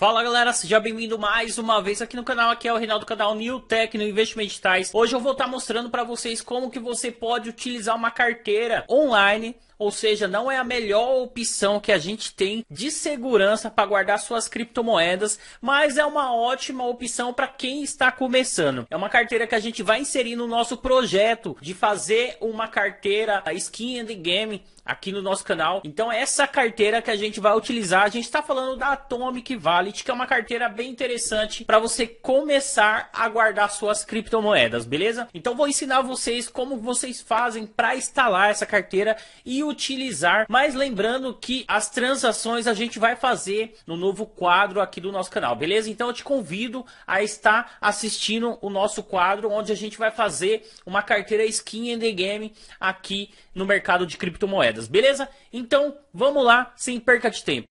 Fala galera, seja bem-vindo mais uma vez aqui no canal, aqui é o Reinaldo do canal NEW TECNO Investimentos Digitais. Hoje eu vou estar mostrando para vocês como que você pode utilizar uma carteira online, ou seja, não é a melhor opção que a gente tem de segurança para guardar suas criptomoedas, mas é uma ótima opção para quem está começando. É uma carteira que a gente vai inserir no nosso projeto de fazer uma carteira skin in the game aqui no nosso canal. Então essa carteira que a gente vai utilizar, a gente está falando da Atomic Wallet, que é uma carteira bem interessante para você começar a guardar suas criptomoedas, beleza? Então vou ensinar vocês como vocês fazem para instalar essa carteira e utilizar, mas lembrando que as transações a gente vai fazer no novo quadro aqui do nosso canal, beleza? Então eu te convido a estar assistindo o nosso quadro, onde a gente vai fazer uma carteira skin in the game aqui no mercado de criptomoedas. Beleza? Então vamos lá, sem perca de tempo.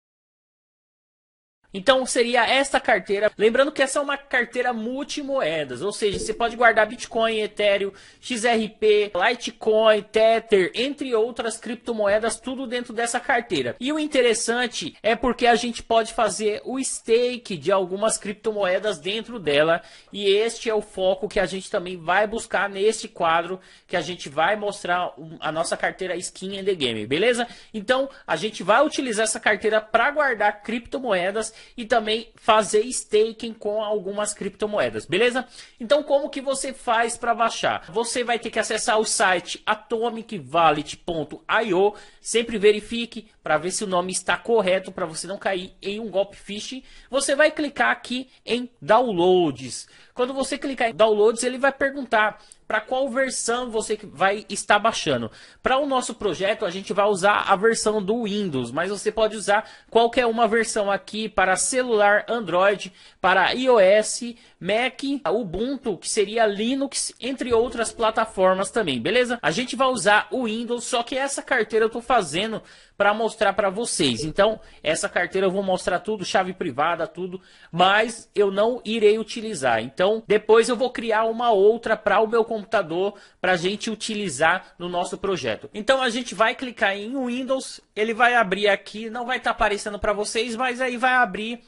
Então seria esta carteira, lembrando que essa é uma carteira multimoedas, ou seja, você pode guardar Bitcoin, Ethereum, XRP, Litecoin, Tether, entre outras criptomoedas, tudo dentro dessa carteira. E o interessante é porque a gente pode fazer o stake de algumas criptomoedas dentro dela, e este é o foco que a gente também vai buscar neste quadro, que a gente vai mostrar a nossa carteira skin in the game, beleza? Então a gente vai utilizar essa carteira para guardar criptomoedas e também fazer staking com algumas criptomoedas, beleza? Então como que você faz para baixar? Você vai ter que acessar o site atomicwallet.io, sempre verifique para ver se o nome está correto, para você não cair em um golpe phishing. Você vai clicar aqui em downloads. Quando você clicar em downloads, ele vai perguntar para qual versão você vai estar baixando. Para o nosso projeto, a gente vai usar a versão do Windows, mas você pode usar qualquer uma versão aqui para celular, Android, para iOS, Mac, Ubuntu, que seria Linux, entre outras plataformas também, beleza? A gente vai usar o Windows, só que essa carteira eu estou fazendo para mostrar para vocês. Então, essa carteira eu vou mostrar tudo, chave privada, tudo, mas eu não irei utilizar. Então, depois eu vou criar uma outra para o meu computador, para a gente utilizar no nosso projeto. Então a gente vai clicar em Windows, ele vai abrir aqui, não vai estar aparecendo para vocês, mas aí vai abrir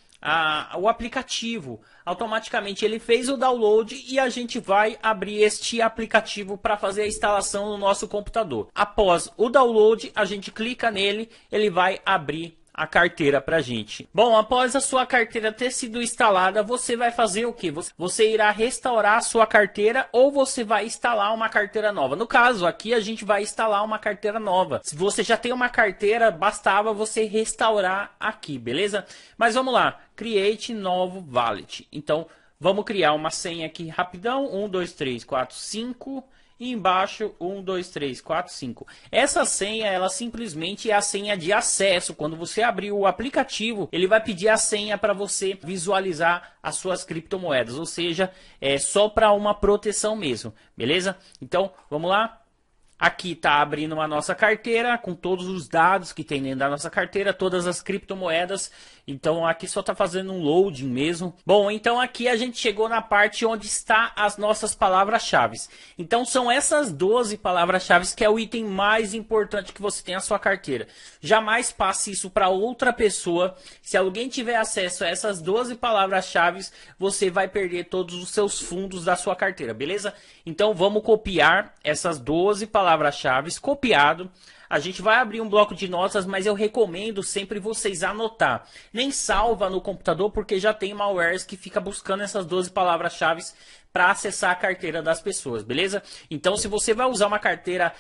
o aplicativo. Automaticamente ele fez o download e a gente vai abrir este aplicativo para fazer a instalação no nosso computador. Após o download, a gente clica nele, ele vai abrir a carteira para gente. Bom, após a sua carteira ter sido instalada, você vai fazer o que? Você irá restaurar a sua carteira ou você vai instalar uma carteira nova. No caso, aqui a gente vai instalar uma carteira nova. Se você já tem uma carteira, bastava você restaurar aqui, beleza? Mas vamos lá, create novo wallet. Então, vamos criar uma senha aqui rapidão, 1, 2, 3, 4, 5... E embaixo 1, 2, 3, 4, 5. Essa senha, ela simplesmente é a senha de acesso. Quando você abrir o aplicativo, ele vai pedir a senha para você visualizar as suas criptomoedas, ou seja, é só para uma proteção mesmo, beleza? Então vamos lá. Aqui está abrindo a nossa carteira com todos os dados que tem dentro da nossa carteira, todas as criptomoedas. Então aqui só está fazendo um loading mesmo. Bom, então aqui a gente chegou na parte onde está as nossas palavras-chave. Então são essas 12 palavras-chave que é o item mais importante que você tem na sua carteira. Jamais passe isso para outra pessoa. Se alguém tiver acesso a essas 12 palavras-chave, você vai perder todos os seus fundos da sua carteira, beleza? Então vamos copiar essas 12 palavras-chave, copiado. A gente vai abrir um bloco de notas, mas eu recomendo sempre vocês anotar. Nem salva no computador, porque já tem malwares que fica buscando essas 12 palavras-chave para acessar a carteira das pessoas, beleza? Então, se você vai usar uma carteira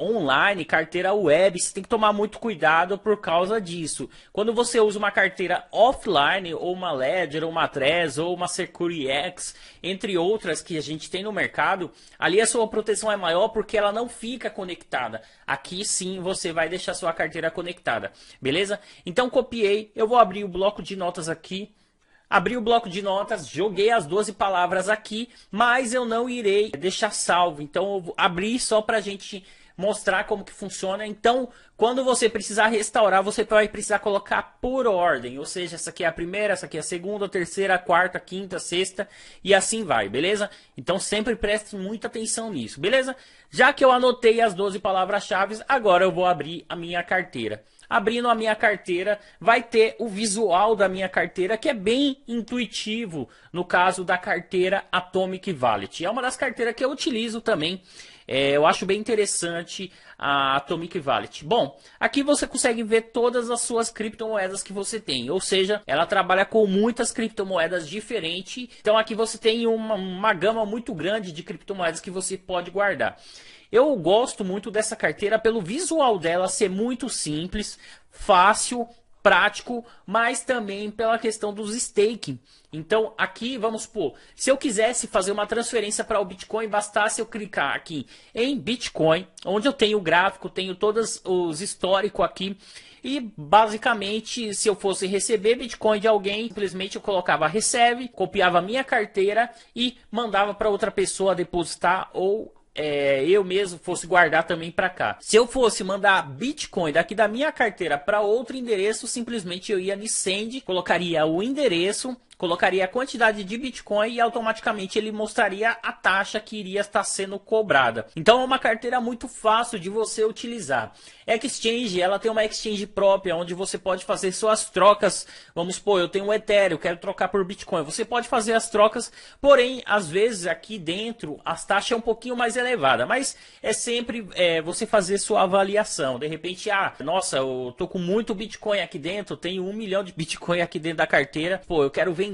online, carteira web, você tem que tomar muito cuidado por causa disso. Quando você usa uma carteira offline, ou uma Ledger, ou uma Trezor, ou uma Secure X, entre outras que a gente tem no mercado, ali a sua proteção é maior porque ela não fica conectada. Aqui sim você vai deixar sua carteira conectada, beleza? Então, copiei, eu vou abrir o bloco de notas aqui. Abri o bloco de notas, joguei as 12 palavras aqui, mas eu não irei deixar salvo. Então eu vou abrir só para a gente mostrar como que funciona. Então, quando você precisar restaurar, você vai precisar colocar por ordem. Ou seja, essa aqui é a primeira, essa aqui é a segunda, a terceira, a quarta, a quinta, a sexta e assim vai, beleza? Então sempre preste muita atenção nisso, beleza? Já que eu anotei as 12 palavras-chave, agora eu vou abrir a minha carteira. abrindo a minha carteira, vai ter o visual da minha carteira, que é bem intuitivo, no caso da carteira Atomic Wallet. É uma das carteiras que eu utilizo também. Eu acho bem interessante a Atomic Wallet. Bom, aqui você consegue ver todas as suas criptomoedas que você tem. Ou seja, ela trabalha com muitas criptomoedas diferentes. Então aqui você tem uma gama muito grande de criptomoedas que você pode guardar. Eu gosto muito dessa carteira pelo visual dela ser muito simples, fácil, prático, mas também pela questão dos staking. Então aqui, vamos supor, se eu quisesse fazer uma transferência para o Bitcoin, bastasse eu clicar aqui em Bitcoin, onde eu tenho o gráfico, tenho todos os históricos aqui, e basicamente, se eu fosse receber Bitcoin de alguém, simplesmente eu colocava recebe, copiava a minha carteira e mandava para outra pessoa depositar, ou eu mesmo fosse guardar também para cá. Se eu fosse mandar Bitcoin daqui da minha carteira para outro endereço, simplesmente eu ia no send, colocaria o endereço, colocaria a quantidade de Bitcoin e automaticamente ele mostraria a taxa que iria estar sendo cobrada. Então é uma carteira muito fácil de você utilizar. Exchange, ela tem uma exchange própria, onde você pode fazer suas trocas. Vamos supor, eu tenho um Ethereum, quero trocar por Bitcoin. Você pode fazer as trocas, porém, às vezes aqui dentro, as taxas é um pouquinho mais elevada. Mas é sempre você fazer sua avaliação. De repente, nossa, eu tô com muito Bitcoin aqui dentro, tenho 1 milhão de Bitcoin aqui dentro da carteira. Pô, eu quero vender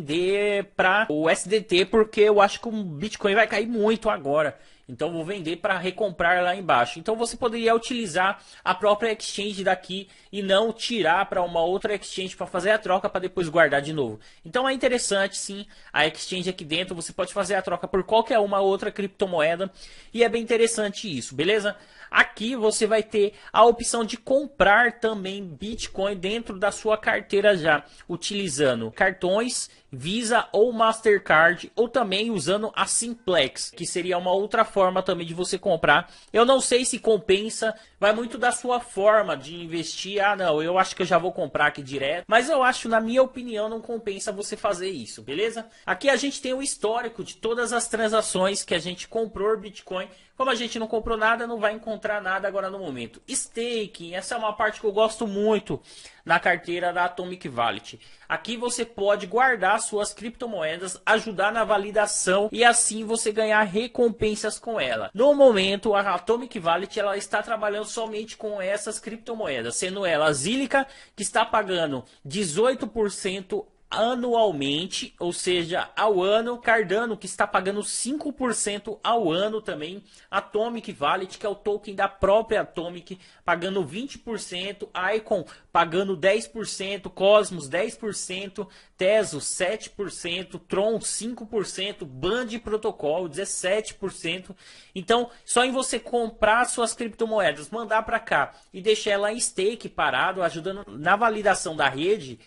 para o SDT porque eu acho que o Bitcoin vai cair muito agora, então vou vender para recomprar lá embaixo. Então você poderia utilizar a própria exchange daqui e não tirar para uma outra exchange para fazer a troca para depois guardar de novo. Então é interessante sim, a exchange aqui dentro você pode fazer a troca por qualquer uma outra criptomoeda e é bem interessante isso, beleza? Aqui você vai ter a opção de comprar também Bitcoin dentro da sua carteira já, utilizando cartões, Visa ou Mastercard, ou também usando a Simplex, que seria uma outra forma também de você comprar. Eu não sei se compensa, vai muito da sua forma de investir. Ah não, eu acho que eu já vou comprar aqui direto, mas eu acho, na minha opinião, não compensa você fazer isso, beleza? Aqui a gente tem o histórico de todas as transações que a gente comprou Bitcoin. Como a gente não comprou nada, não vai encontrar nada agora no momento. Staking, essa é uma parte que eu gosto muito na carteira da Atomic Wallet. Aqui você pode guardar suas criptomoedas, ajudar na validação e assim você ganhar recompensas com ela. No momento, a Atomic Wallet ela está trabalhando somente com essas criptomoedas, sendo ela a Zilliqa, que está pagando 18% anualmente, ou seja, ao ano, Cardano, que está pagando 5% ao ano também, Atomic Wallet, que é o token da própria Atomic, pagando 20%, Icon pagando 10%, Cosmos 10%, Tezos 7%, Tron 5%, Band Protocol 17%. Então, só em você comprar suas criptomoedas, mandar para cá e deixar ela em stake parado, ajudando na validação da rede,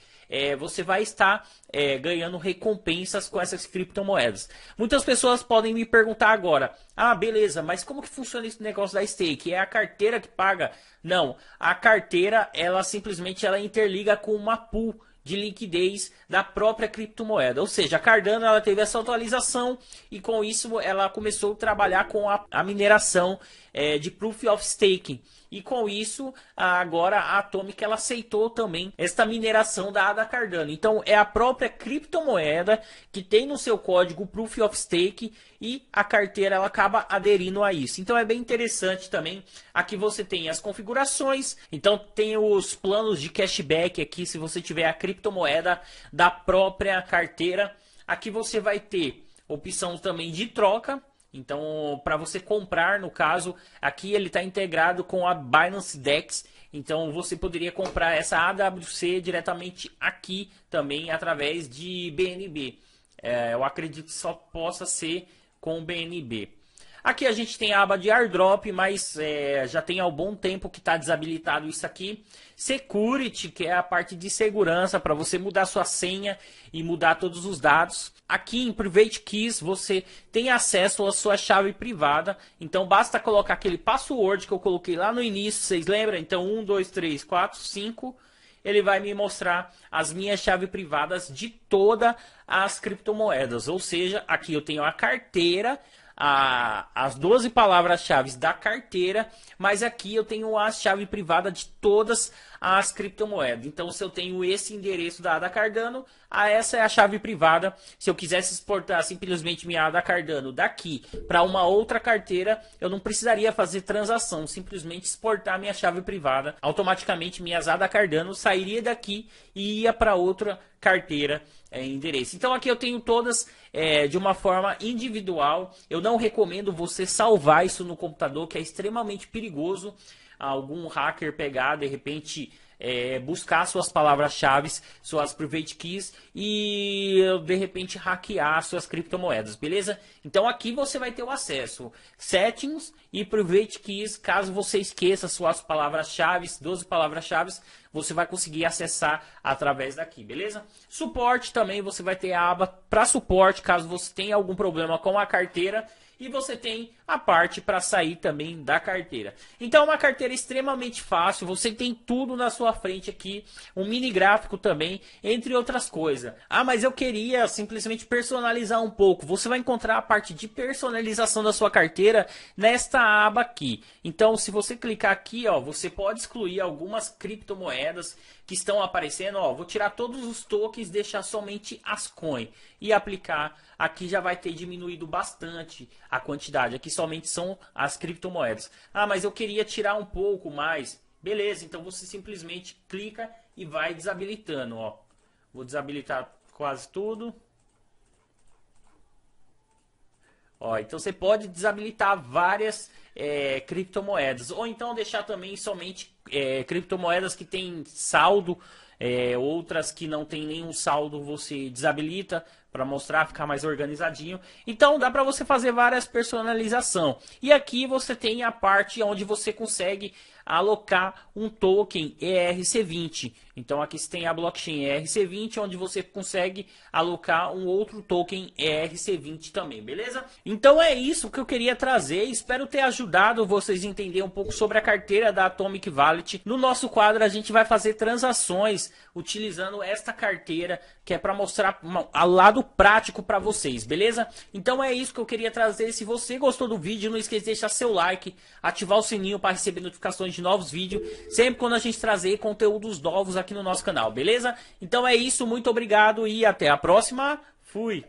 você vai estar ganhando recompensas com essas criptomoedas. Muitas pessoas podem me perguntar agora, ah, beleza, mas como que funciona esse negócio da stake? É a carteira que paga? Não, a carteira ela simplesmente ela interliga com uma pool de liquidez da própria criptomoeda. Ou seja, a Cardano ela teve essa atualização e com isso ela começou a trabalhar com a mineração de Proof of Staking. E com isso, agora a Atomic ela aceitou também esta mineração da Cardano. Então é a própria criptomoeda que tem no seu código Proof of Stake e a carteira ela acaba aderindo a isso. Então é bem interessante também. Aqui você tem as configurações, então tem os planos de cashback aqui se você tiver a criptomoeda da própria carteira. Aqui você vai ter opção também de troca. Então, para você comprar, no caso, aqui ele está integrado com a Binance DEX. Então, você poderia comprar essa AWC diretamente aqui também, através de BNB. Eu acredito que só possa ser com BNB. Aqui a gente tem a aba de airdrop, mas já tem há um bom tempo que está desabilitado isso aqui. Security, que é a parte de segurança, para você mudar sua senha e mudar todos os dados. Aqui em Private Keys você tem acesso à sua chave privada. Então basta colocar aquele password que eu coloquei lá no início, vocês lembram? Então 1, 2, 3, 4, 5... Ele vai me mostrar as minhas chaves privadas de todas as criptomoedas. Ou seja, aqui eu tenho a carteira, as 12 palavras-chave da carteira, mas aqui eu tenho a chave privada de todas as criptomoedas. Então, se eu tenho esse endereço da ADA Cardano, essa é a chave privada. Se eu quisesse exportar simplesmente minha ADA Cardano daqui para uma outra carteira, eu não precisaria fazer transação, simplesmente exportar minha chave privada. Automaticamente, minhas ADA Cardano sairia daqui e ia para outra carteira em endereço. Então aqui eu tenho todas de uma forma individual. Eu não recomendo você salvar isso no computador, que é extremamente perigoso algum hacker pegar, de repente buscar suas palavras-chave, suas private keys e de repente hackear suas criptomoedas, beleza? Então aqui você vai ter o acesso settings e private keys. Caso você esqueça suas palavras-chave, 12 palavras-chave, você vai conseguir acessar através daqui, beleza? Suporte também, você vai ter a aba para suporte, caso você tenha algum problema com a carteira. E você tem a parte para sair também da carteira. Então, uma carteira extremamente fácil. Você tem tudo na sua frente aqui. Um mini gráfico também, entre outras coisas. Ah, mas eu queria simplesmente personalizar um pouco. Você vai encontrar a parte de personalização da sua carteira nesta aba aqui. Então, se você clicar aqui, ó, você pode excluir algumas criptomoedas que estão aparecendo. Ó, vou tirar todos os tokens, deixar somente as coins e aplicar. Aqui já vai ter diminuído bastante a quantidade. Aqui somente são as criptomoedas. Ah, mas eu queria tirar um pouco mais. Beleza, então você simplesmente clica e vai desabilitando. Ó. Vou desabilitar quase tudo. Ó, então você pode desabilitar várias criptomoedas. Ou então deixar também somente criptomoedas que tem saldo. Outras que não tem nenhum saldo você desabilita para mostrar, ficar mais organizadinho. Então dá para você fazer várias personalizações. E aqui você tem a parte onde você consegue alocar um token ERC20. Então aqui você tem a blockchain ERC20, onde você consegue alocar um outro token ERC20 também, beleza? Então é isso que eu queria trazer. Espero ter ajudado vocês a entender um pouco sobre a carteira da Atomic Wallet. No nosso quadro a gente vai fazer transações utilizando esta carteira, que é para mostrar ao lado prático para vocês, beleza? Então é isso que eu queria trazer. Se você gostou do vídeo, não esqueça de deixar seu like, ativar o sininho para receber notificações de novos vídeos, sempre quando a gente trazer conteúdos novos aqui no nosso canal, beleza? Então é isso, muito obrigado e até a próxima, fui!